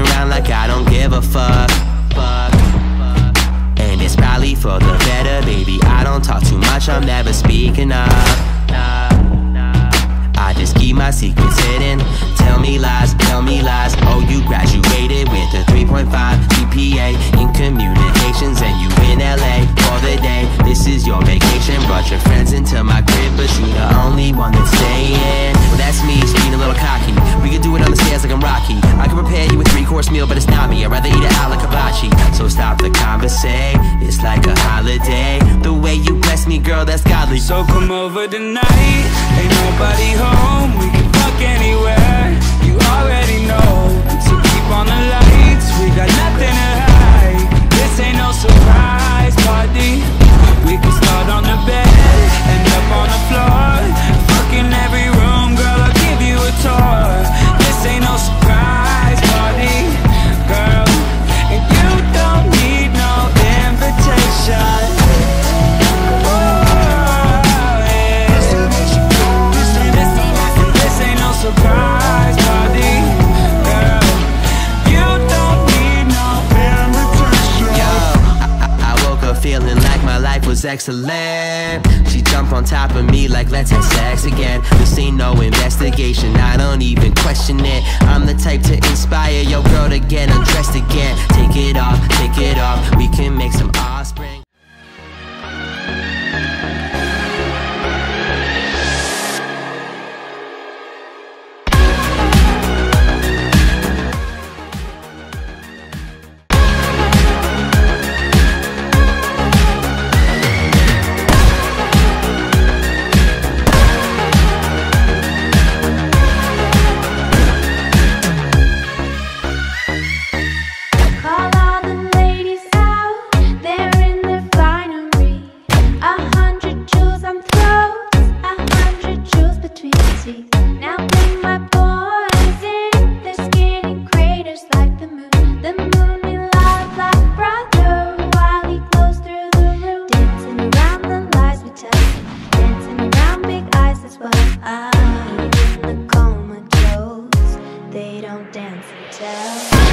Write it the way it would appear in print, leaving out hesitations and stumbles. walking around like I don't give a fuck, and it's probably for the better, baby. I don't talk too much, I'm never speaking up. I just keep my secrets hidden. Tell me lies, tell me lies. Oh, you graduated with a 3.5 GPA in communications, and you in LA for the day. This is your vacation, brought your friends into my crib, but you the only one that's staying. Well, that's me, just being a little cocky. We could do it on the stairs like I'm Rocky. I can prepare you a 3-course meal, but it's not me. I'd rather eat it out like hibachi. So stop the conversation, it's like a holiday. The way you bless me, girl, that's godly. So come over tonight, ain't nobody home. We can fuck anywhere, you already know. So keep on the lights, we got nothing to hide. This ain't no surprise party. We can start on the bed, end up on the floor. Fucking every room, girl, I'll give you a tour. This ain't no surprise party, girl, and you don't need no invitation. Excellent. She jumped on top of me like let's have sex again. This ain't no investigation, I don't even question it. I'm the type to inspire your girl to get undressed again. Take it off, take it off. We can make some offspring. Dance and tell.